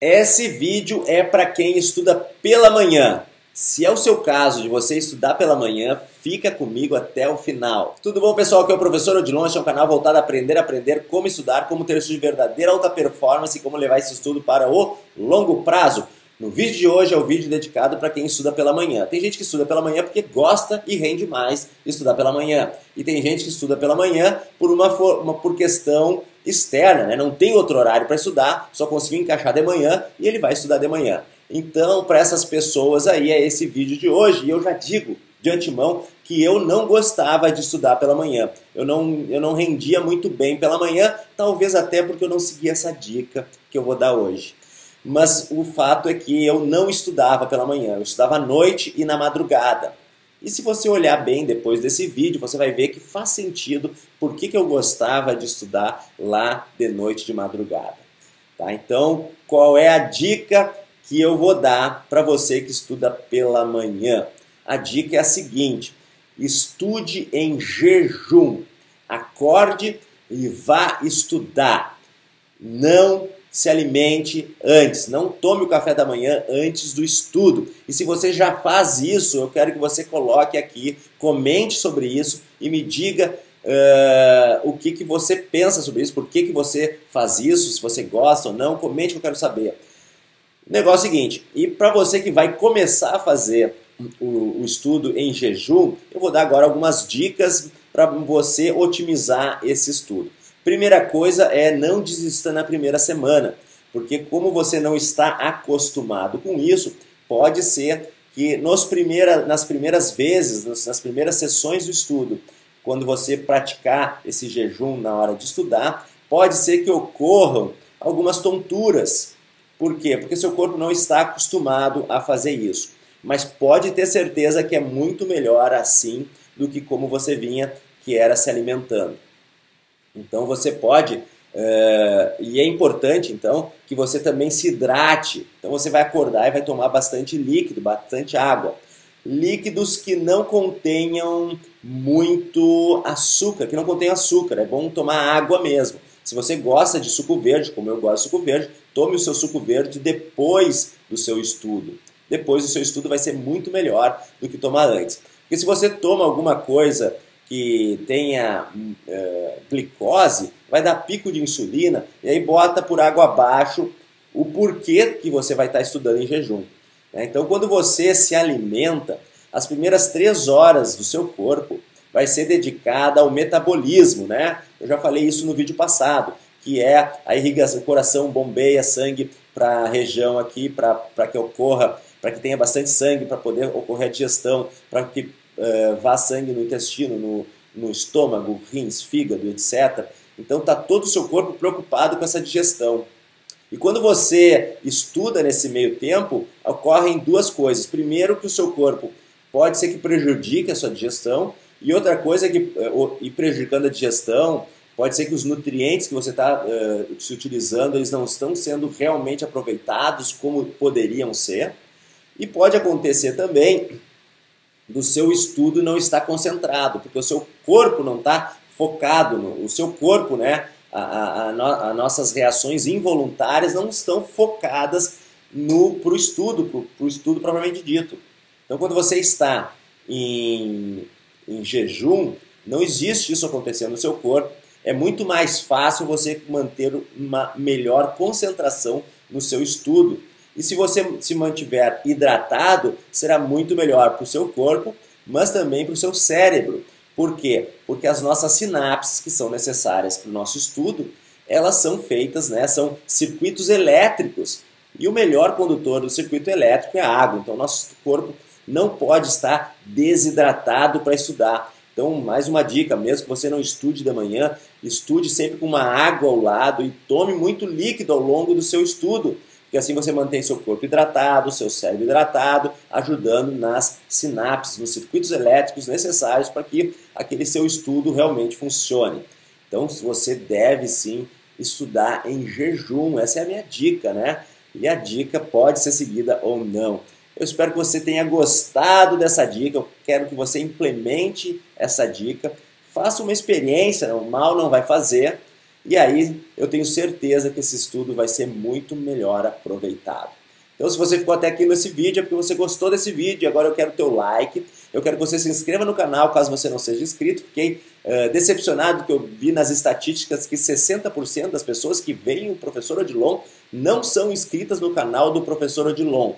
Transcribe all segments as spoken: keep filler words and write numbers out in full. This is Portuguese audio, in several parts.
Esse vídeo é para quem estuda pela manhã. Se é o seu caso de você estudar pela manhã, fica comigo até o final. Tudo bom, pessoal? Aqui é o Professor Odilon, este é um canal voltado a aprender, a aprender como estudar, como ter estudo de verdadeira alta performance e como levar esse estudo para o longo prazo. No vídeo de hoje é o vídeo dedicado para quem estuda pela manhã. Tem gente que estuda pela manhã porque gosta e rende mais estudar pela manhã. E tem gente que estuda pela manhã por uma, uma por questão externa, né? Não tem outro horário para estudar, só conseguiu encaixar de manhã e ele vai estudar de manhã. Então, para essas pessoas aí é esse vídeo de hoje. E eu já digo de antemão que eu não gostava de estudar pela manhã. Eu não, eu não rendia muito bem pela manhã, talvez até porque eu não segui essa dica que eu vou dar hoje. Mas o fato é que eu não estudava pela manhã, eu estudava à noite e na madrugada. E se você olhar bem depois desse vídeo, você vai ver que faz sentido por que que eu gostava de estudar lá de noite, de madrugada. Tá? Então, qual é a dica que eu vou dar para você que estuda pela manhã? A dica é a seguinte: estude em jejum, acorde e vá estudar. Não se alimente antes, não tome o café da manhã antes do estudo. E se você já faz isso, eu quero que você coloque aqui, comente sobre isso e me diga uh, o que, que você pensa sobre isso, por que, que você faz isso, se você gosta ou não, comente que eu quero saber. O negócio é o seguinte, e para você que vai começar a fazer o, o estudo em jejum, eu vou dar agora algumas dicas para você otimizar esse estudo. Primeira coisa é não desistir na primeira semana, porque como você não está acostumado com isso, pode ser que nos primeira, nas primeiras vezes, nas primeiras sessões do estudo, quando você praticar esse jejum na hora de estudar, pode ser que ocorram algumas tonturas. Por quê? Porque seu corpo não está acostumado a fazer isso. Mas pode ter certeza que é muito melhor assim do que como você vinha, que era se alimentando. Então você pode, uh, e é importante então, que você também se hidrate. Então você vai acordar e vai tomar bastante líquido, bastante água. Líquidos que não contenham muito açúcar, que não contenham açúcar. É bom tomar água mesmo. Se você gosta de suco verde, como eu gosto de suco verde, tome o seu suco verde depois do seu estudo. Depois do seu estudo vai ser muito melhor do que tomar antes. Porque se você toma alguma coisa que tenha uh, glicose, vai dar pico de insulina e aí bota por água abaixo o porquê que você vai estar estudando em jejum. Né? Então, quando você se alimenta, as primeiras três horas do seu corpo vai ser dedicada ao metabolismo. Né? Eu já falei isso no vídeo passado, que é a irrigação, o coração bombeia sangue para a região aqui, para que ocorra, para que tenha bastante sangue, para poder ocorrer a digestão, para que Uh, vá sangue no intestino, no, no estômago, rins, fígado, etcétera. Então está todo o seu corpo preocupado com essa digestão. E quando você estuda nesse meio tempo, ocorrem duas coisas. Primeiro, que o seu corpo pode ser que prejudique a sua digestão, e outra coisa é que, uh, e prejudicando a digestão, pode ser que os nutrientes que você está uh, se utilizando, eles não estão sendo realmente aproveitados como poderiam ser. E pode acontecer também do seu estudo não está concentrado, porque o seu corpo não está focado, no, o seu corpo, né, a, a, a, a nossas reações involuntárias não estão focadas para o estudo, para o estudo propriamente dito. Então, quando você está em, em jejum, não existe isso acontecendo no seu corpo, é muito mais fácil você manter uma melhor concentração no seu estudo. E se você se mantiver hidratado, será muito melhor para o seu corpo, mas também para o seu cérebro. Por quê? Porque as nossas sinapses, que são necessárias para o nosso estudo, elas são feitas, né, são circuitos elétricos. E o melhor condutor do circuito elétrico é a água. Então, nosso corpo não pode estar desidratado para estudar. Então, mais uma dica, mesmo que você não estude de manhã, estude sempre com uma água ao lado e tome muito líquido ao longo do seu estudo. Porque assim você mantém seu corpo hidratado, seu cérebro hidratado, ajudando nas sinapses, nos circuitos elétricos necessários para que aquele seu estudo realmente funcione. Então você deve sim estudar em jejum, essa é a minha dica, né? E a dica pode ser seguida ou não. Eu espero que você tenha gostado dessa dica, eu quero que você implemente essa dica, faça uma experiência, o mal não vai fazer. E aí eu tenho certeza que esse estudo vai ser muito melhor aproveitado. Então, se você ficou até aqui nesse vídeo, é porque você gostou desse vídeo. Agora eu quero o teu like, eu quero que você se inscreva no canal, caso você não seja inscrito. Fiquei uh, decepcionado que eu vi nas estatísticas que sessenta por cento das pessoas que veem o Professor Odilon não são inscritas no canal do Professor Odilon.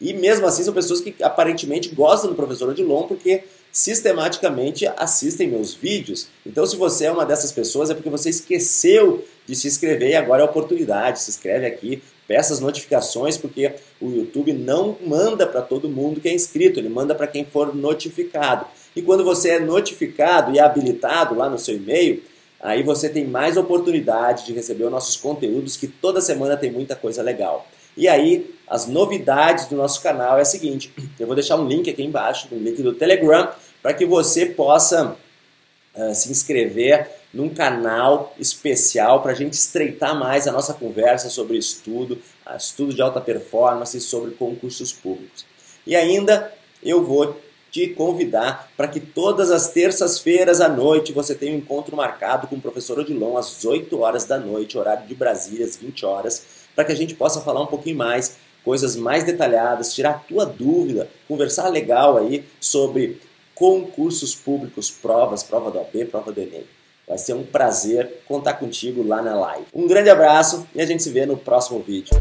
E mesmo assim são pessoas que aparentemente gostam do Professor Odilon porque sistematicamente assistem meus vídeos. Então, se você é uma dessas pessoas, é porque você esqueceu de se inscrever e agora é a oportunidade. Se inscreve aqui, peça as notificações, porque o YouTube não manda para todo mundo que é inscrito, ele manda para quem for notificado. E quando você é notificado e habilitado lá no seu e-mail, aí você tem mais oportunidade de receber os nossos conteúdos, que toda semana tem muita coisa legal. E aí, as novidades do nosso canal é a seguinte: eu vou deixar um link aqui embaixo, um link do Telegram, para que você possa uh, se inscrever num canal especial para a gente estreitar mais a nossa conversa sobre estudo, estudo de alta performance e sobre concursos públicos. E ainda eu vou te convidar para que todas as terças-feiras à noite você tenha um encontro marcado com o Professor Odilon às oito horas da noite, horário de Brasília, às vinte horas, para que a gente possa falar um pouquinho mais, coisas mais detalhadas, tirar a tua dúvida, conversar legal aí sobre concursos públicos, provas, prova da O A B, prova do ENEM. Vai ser um prazer contar contigo lá na live. Um grande abraço e a gente se vê no próximo vídeo.